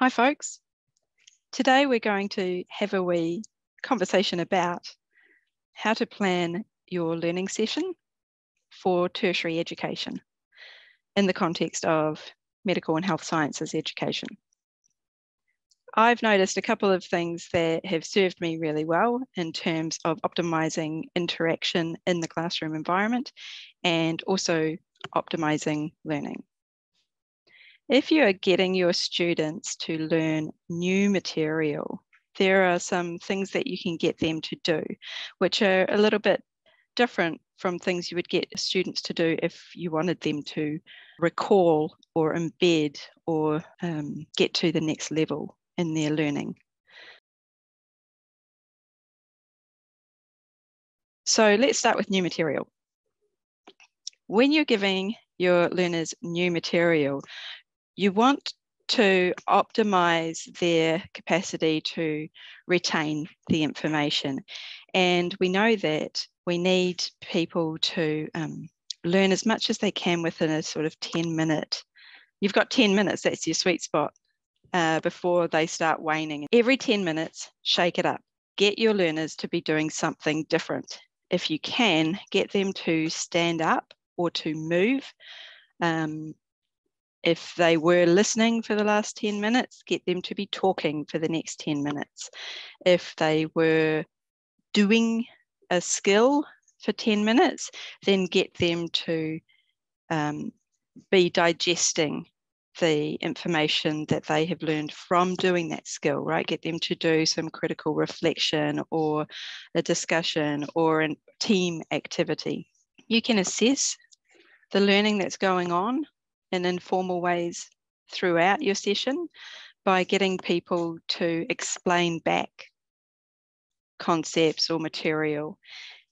Hi folks, today we're going to have a wee conversation about how to plan your learning session for tertiary education in the context of medical and health sciences education. I've noticed a couple of things that have served me really well in terms of optimising interaction in the classroom environment and also optimising learning. If you are getting your students to learn new material, there are some things that you can get them to do, which are a little bit different from things you would get students to do if you wanted them to recall or embed or get to the next level in their learning. So let's start with new material. When you're giving your learners new material, you want to optimize their capacity to retain the information. And we know that we need people to learn as much as they can within a sort of 10-minute. You've got 10 minutes, that's your sweet spot, before they start waning. Every 10 minutes, shake it up. Get your learners to be doing something different. If you can, get them to stand up or to move. If they were listening for the last 10 minutes, get them to be talking for the next 10 minutes. If they were doing a skill for 10 minutes, then get them to be digesting the information that they have learned from doing that skill, right? Get them to do some critical reflection or a discussion or a team activity. You can assess the learning that's going on in informal ways throughout your session by getting people to explain back concepts or material.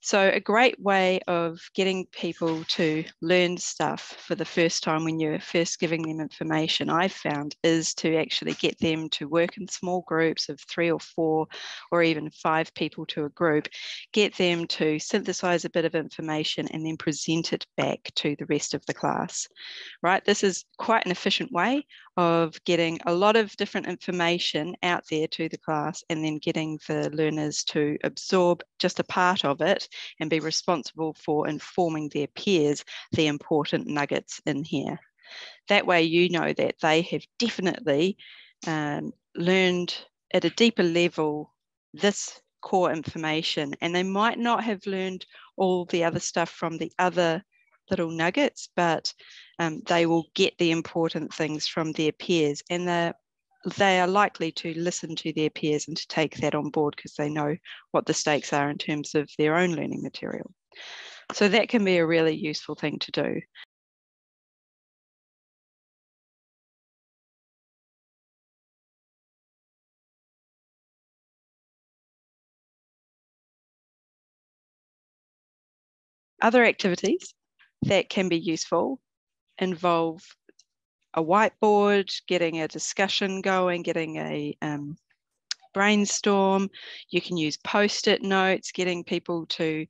So a great way of getting people to learn stuff for the first time when you're first giving them information, I've found, is to actually get them to work in small groups of 3 or 4 or even 5 people to a group, get them to synthesize a bit of information and then present it back to the rest of the class, right? This is quite an efficient way of getting a lot of different information out there to the class and then getting the learners to absorb just a part of it and be responsible for informing their peers the important nuggets in here. That way you know that they have definitely learned at a deeper level this core information, and they might not have learned all the other stuff from the other little nuggets, but they will get the important things from their peers, and they are likely to listen to their peers and to take that on board because they know what the stakes are in terms of their own learning material. So that can be a really useful thing to do. Other activities that can be useful involve a whiteboard, getting a discussion going, getting a brainstorm. You can use post-it notes, getting people to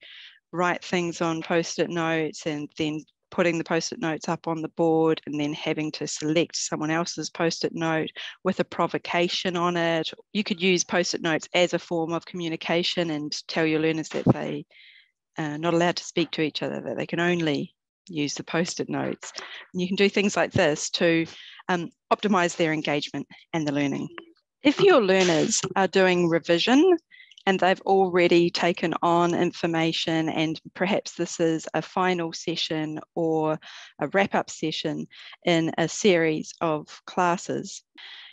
write things on post-it notes and then putting the post-it notes up on the board and then having to select someone else's post-it note with a provocation on it. You could use post-it notes as a form of communication and tell your learners that they are not allowed to speak to each other, that they can only use the post-it notes. And you can do things like this to optimize their engagement and the learning. If your learners are doing revision and they've already taken on information, and perhaps this is a final session or a wrap-up session in a series of classes,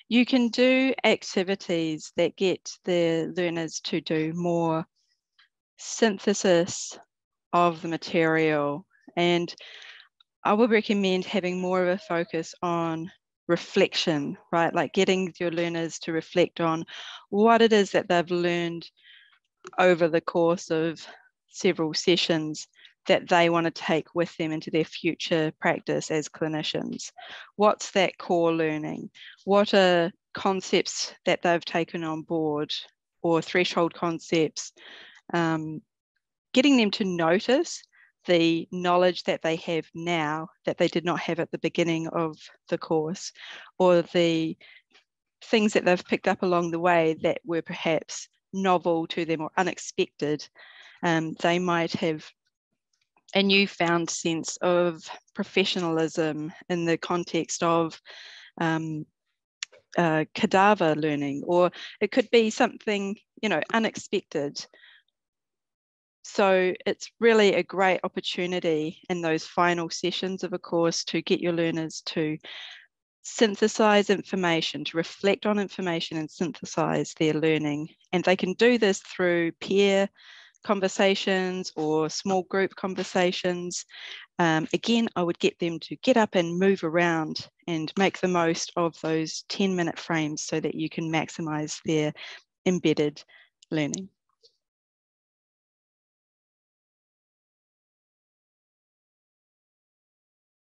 you can do activities that get the learners to do more synthesis of the material. And I would recommend having more of a focus on reflection, right? Like getting your learners to reflect on what it is that they've learned over the course of several sessions that they want to take with them into their future practice as clinicians. What's that core learning? What are concepts that they've taken on board or threshold concepts? Getting them to notice the knowledge that they have now that they did not have at the beginning of the course, or the things that they've picked up along the way that were perhaps novel to them or unexpected. They might have a newfound sense of professionalism in the context of cadaver learning, or it could be something, you know, unexpected. So it's really a great opportunity in those final sessions of a course to get your learners to synthesize information, to reflect on information and synthesize their learning. And they can do this through peer conversations or small group conversations. Again, I would get them to get up and move around and make the most of those 10-minute frames so that you can maximize their embedded learning.